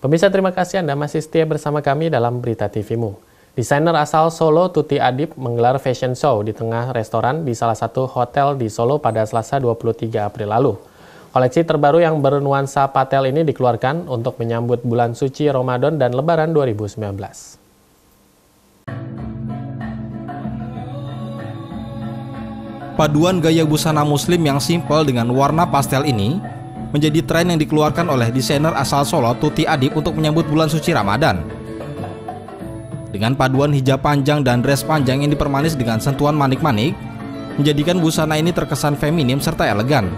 Pemirsa, terima kasih Anda masih setia bersama kami dalam Berita TVmu. Desainer asal Solo, Tuty Adib, menggelar fashion show di tengah restoran di salah satu hotel di Solo pada Selasa 23 April lalu. Koleksi terbaru yang bernuansa pastel ini dikeluarkan untuk menyambut bulan suci Ramadan dan Lebaran 2019. Paduan gaya busana muslim yang simpel dengan warna pastel ini menjadi tren yang dikeluarkan oleh desainer asal Solo, Tuty Adib, untuk menyambut bulan suci Ramadan. Dengan paduan hijab panjang dan dress panjang yang dipermanis dengan sentuhan manik-manik, menjadikan busana ini terkesan feminim serta elegan.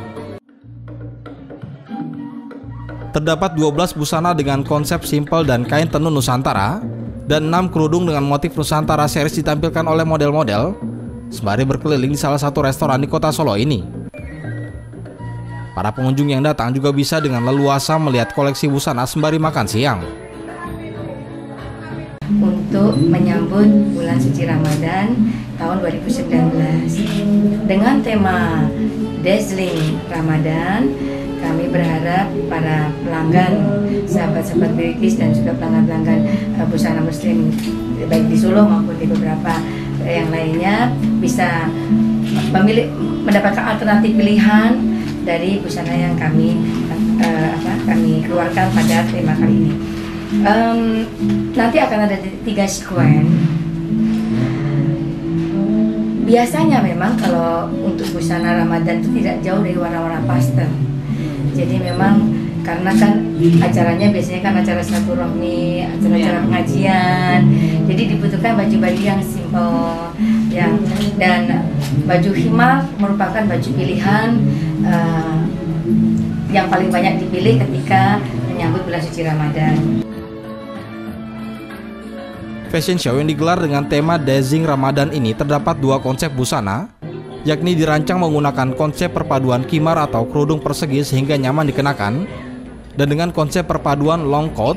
Terdapat 12 busana dengan konsep simpel dan kain tenun Nusantara, dan 6 kerudung dengan motif Nusantara series ditampilkan oleh model-model sembari berkeliling di salah satu restoran di kota Solo ini. Para pengunjung yang datang juga bisa dengan leluasa melihat koleksi busana sembari makan siang. Untuk menyambut bulan suci Ramadan tahun 2019 dengan tema Dazzling Ramadhan, kami berharap para pelanggan, sahabat-sahabat beauties dan juga pelanggan-pelanggan busana muslim baik di Solo maupun di beberapa yang lainnya bisa mendapatkan alternatif pilihan dari busana yang kami keluarkan pada tema kali ini. Nanti akan ada 3 sekuen. Biasanya memang kalau untuk busana Ramadan itu tidak jauh dari warna-warna pastel. Jadi memang karena kan acaranya biasanya kan acara silaturahmi, acara pengajian, jadi dibutuhkan baju-baju yang simpel, dan baju khimar merupakan baju pilihan yang paling banyak dipilih ketika menyambut bulan suci Ramadan. Fashion show yang digelar dengan tema Dazzling Ramadhan ini terdapat 2 konsep busana, yakni dirancang menggunakan konsep perpaduan khimar atau kerudung persegi sehingga nyaman dikenakan, dan dengan konsep perpaduan long coat,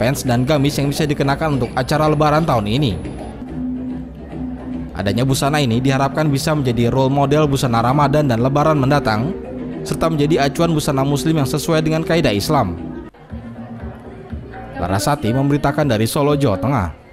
pants, dan gamis yang bisa dikenakan untuk acara Lebaran tahun ini. Adanya busana ini diharapkan bisa menjadi role model busana Ramadan dan Lebaran mendatang, serta menjadi acuan busana muslim yang sesuai dengan kaidah Islam. Larasati memberitakan dari Solo, Jawa Tengah.